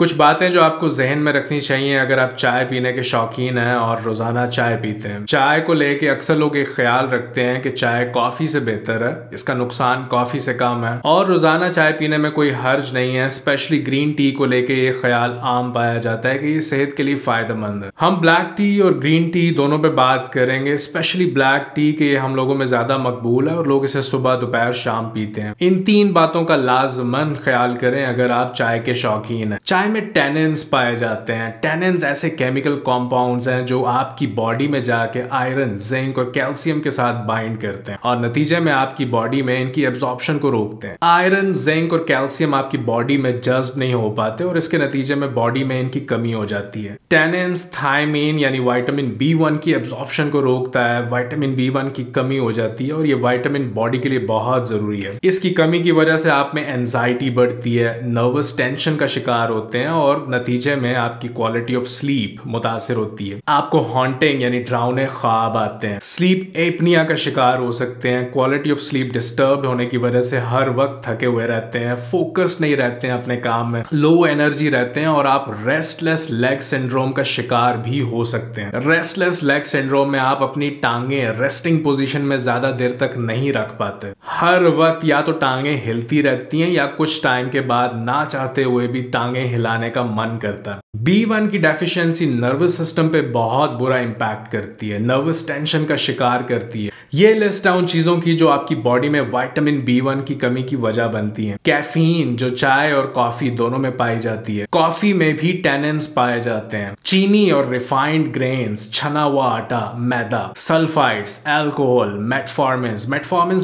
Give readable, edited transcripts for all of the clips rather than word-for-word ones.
कुछ बातें जो आपको जहन में रखनी चाहिए अगर आप चाय पीने के शौकीन हैं और रोज़ाना चाय पीते हैं। चाय को लेके अक्सर लोग एक ख्याल रखते हैं कि चाय कॉफ़ी से बेहतर है, इसका नुकसान कॉफ़ी से कम है और रोज़ाना चाय पीने में कोई हर्ज नहीं है। स्पेशली ग्रीन टी को लेके ये ख्याल आम पाया जाता है कि ये सेहत के लिए फ़ायदेमंद है। हम ब्लैक टी और ग्रीन टी दोनों पर बात करेंगे। स्पेशली ब्लैक टी के हम लोगों में ज़्यादा मकबूल है और लोग इसे सुबह दोपहर शाम पीते हैं। इन तीन बातों का लाजमन ख्याल करें अगर आप चाय के शौकीन हैं। चाय में टैनिन्स पाए जाते हैं। टैनिन्स ऐसे केमिकल कंपाउंड्स हैं जो आपकी बॉडी में जाके आयरन, जिंक और कैल्शियम के साथ बाइंड करते हैं और नतीजे में आपकी बॉडी में इनकी एब्जॉर्प्शन को रोकते हैं। आयरन, जिंक और कैल्शियम आपकी बॉडी में जज्ब नहीं हो पाते और इसके नतीजे में बॉडी में इनकी कमी हो जाती है। टैनिन्स थायमीन यानी विटामिन B1 की एब्जॉर्प्शन को रोकता है। विटामिन B1 की कमी हो जाती है और ये विटामिन बॉडी के लिए बहुत जरूरी है। इसकी कमी की वजह से आप में एंजाइटी बढ़ती है, नर्वस टेंशन का शिकार होते हैं और नतीजे में आपकी क्वालिटी ऑफ स्लीप मुतासिर होती है। आपको हॉन्टिंग यानी डरावने ख्वाब आते हैं। स्लीप एपनिया का शिकार हो सकते हैं। क्वालिटी ऑफ स्लीप डिस्टर्ब होने की वजह से हर वक्त थके हुए रहते हैं, फोकस्ड नहीं रहते हैं अपने काम में, लो एनर्जी रहते हैं और आप रेस्टलेस लेग सिंड्रोम का शिकार भी हो सकते हैं। रेस्टलेस लेग सिंड्रोम में आप अपनी टांगे रेस्टिंग पोजिशन में ज्यादा देर तक नहीं रख पाते। हर वक्त या तो टांगे हिलती रहती हैं या कुछ टाइम के बाद ना चाहते हुए भी टांगे हिलाने का मन करता है। B1 की डेफिशिएंसी नर्वस सिस्टम पे बहुत बुरा इंपैक्ट करती है, नर्वस टेंशन का शिकार करती है। ये लिस्ट डाउन चीजों की जो आपकी बॉडी में विटामिन B1 की कमी की वजह बनती है। कैफीन जो चाय और कॉफी दोनों में पाई जाती है। कॉफी में भी टैनिन्स पाए जाते हैं। चीनी और रिफाइंड ग्रेन्स, छना हुआ आटा, मैदा, सल्फाइड्स, एल्कोहल, मेटफॉर्मिन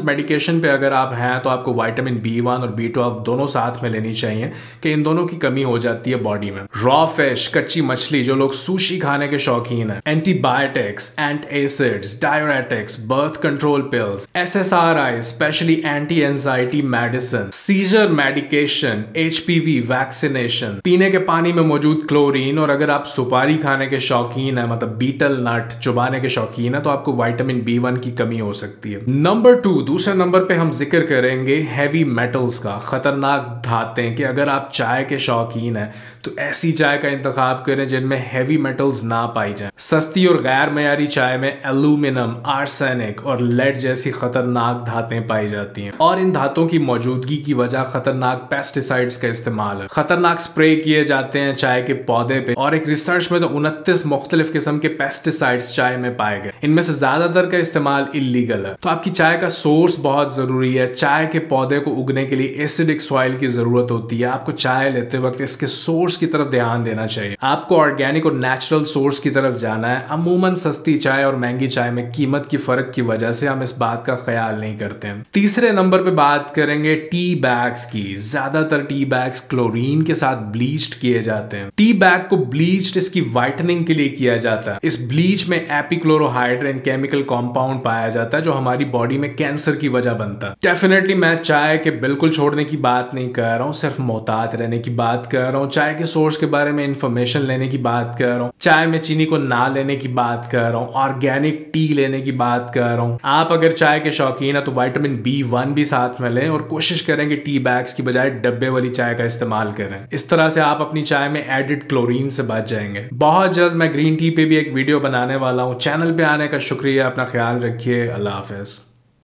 मेडिकेशन पे अगर आप हैं तो आपको विटामिन B1 और B12 दोनों साथ में लेनी चाहिए कि इन दोनों की कमी हो जाती है बॉडी में। रॉ फिश, कच्ची मछली, जो लोग सुशी खाने के शौकीन हैं, antibiotics, antacids, diuretics, birth control pills, SSRI specially anti anxiety medicine, seizure medication, HPV vaccination, पीने के पानी में मौजूद क्लोरीन और अगर आप सुपारी खाने के शौकीन है, मतलब बीटल नट चुबाने के शौकीन है, तो आपको विटामिन B1 की कमी हो सकती है। नंबर 2, दूसरे नंबर पे हम जिक्र करेंगे हैवी मेटल्स का, खतरनाक धातें कि अगर आप चाय के शौकीन है तो ऐसी चाय का इंतखाब करें जिनमें हैवी मेटल्स ना पाई जाए। सस्ती और गैर मयारी चाय में एल्यूमिनियम, आर्सेनिक और लेड जैसी खतरनाक धातें पाई जाती हैं और इन धातों की मौजूदगी की वजह खतरनाक पेस्टिसाइड्स का इस्तेमाल है। खतरनाक स्प्रे किए जाते हैं चाय के पौधे पे और एक रिसर्च में तो 29 मुख्तलिफ किस्म के पेस्टिसाइड्स चाय में पाए गए। इनमें से ज्यादातर का इस्तेमाल इलीगल है। तो आपकी चाय का सोर्स बहुत जरूरी है। चाय के पौधे को उगने के लिए एसिडिक सॉइल की जरूरत होती है। आपको चाय लेते वक्त इसके सोर्स की तरफ ध्यान देना चाहिए। आपको ऑर्गेनिक और नेचुरल सोर्स की तरफ जाना है। अमूमन सस्ती चाय और महंगी चाय में कीमत की फर्क की वजह से हम इस बात का ख्याल नहीं करते हैं। तीसरे नंबर पे बात करेंगे टी बैग्स की। ज्यादातर टी बैग्स क्लोरीन के साथ ब्लीच्ड किए जाते हैं। टी बैग को ब्लीच्ड इसकी व्हाइटनिंग के लिए किया जाता है। इस ब्लीच में एपिक्लोरोहाइड्रिन केमिकल कॉम्पाउंड पाया जाता है जो हमारी बॉडी में कैंसर की वजह बनता है। डेफिनेटली मैं चाय के बिल्कुल छोड़ने की बात नहीं कर रहा हूँ, सिर्फ मोहतात रहने की बात कर रहा हूँ। चाय के सोर्स के बारे में इंफॉर्मेशन लेने की बात कर रहा हूँ। चाय में चीनी को ना लेने की बात कर रहा हूँ। ऑर्गेनिक टी लेने की बात कर रहा हूँ। आप अगर चाय के शौकीन है तो विटामिन B1 भी साथ में लें और कोशिश करें कि टी बैग्स की बजाय डब्बे वाली चाय का इस्तेमाल करें। इस तरह से आप अपनी चाय में एडेड क्लोरीन से बच जाएंगे। बहुत जल्द मैं ग्रीन टी पे भी एक वीडियो बनाने वाला हूँ। चैनल पे आने का शुक्रिया। अपना ख्याल रखिए। अल्लाह हाफिज।